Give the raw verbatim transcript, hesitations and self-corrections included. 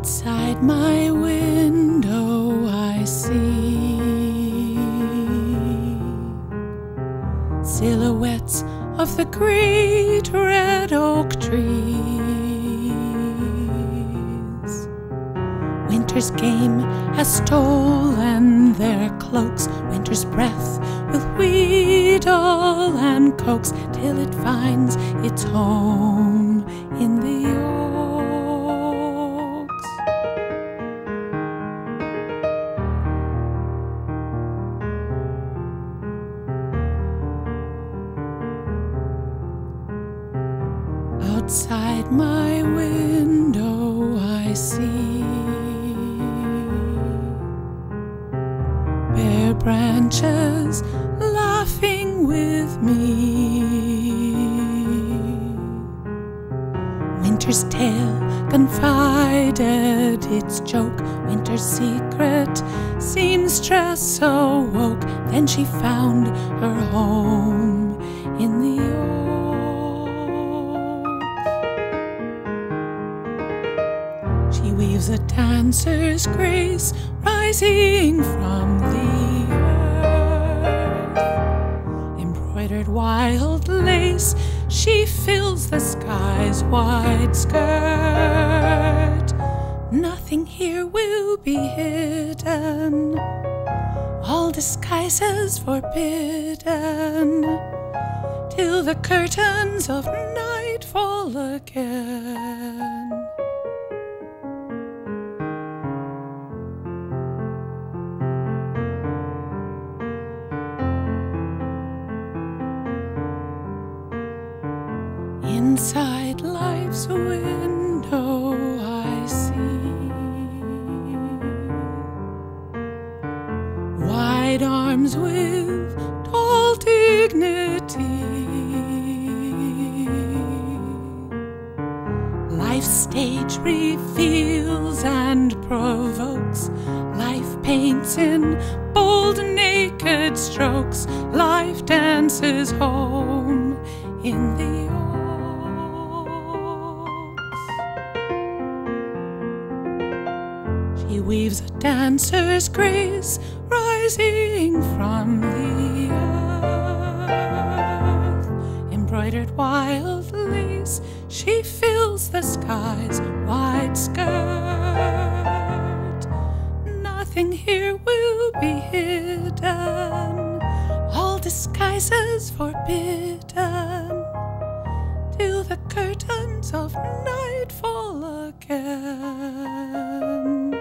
Outside my window I see silhouettes of the great red oak trees. Winter's game has stolen their cloaks. Winter's breath will wheedle and coax till it finds its home in the outside my window I see bare branches laughing with me. Winter's tale confided its joke. Winter's secret seamstress so woke. Then she found her home in the old. She weaves a dancer's grace rising from the earth. Embroidered wild lace, she fills the sky's wide skirt. Nothing here will be hidden, all disguises forbidden, till the curtains of night fall again. Inside life's window I see wide arms with tall dignity. Life's stage reveals and provokes. Life paints in bold naked strokes. Life dances home in the old. She weaves a dancer's grace rising from the earth. Embroidered wild lace, she fills the sky's wide skirt. Nothing here will be hidden, all disguises forbidden, till the curtains of night fall again.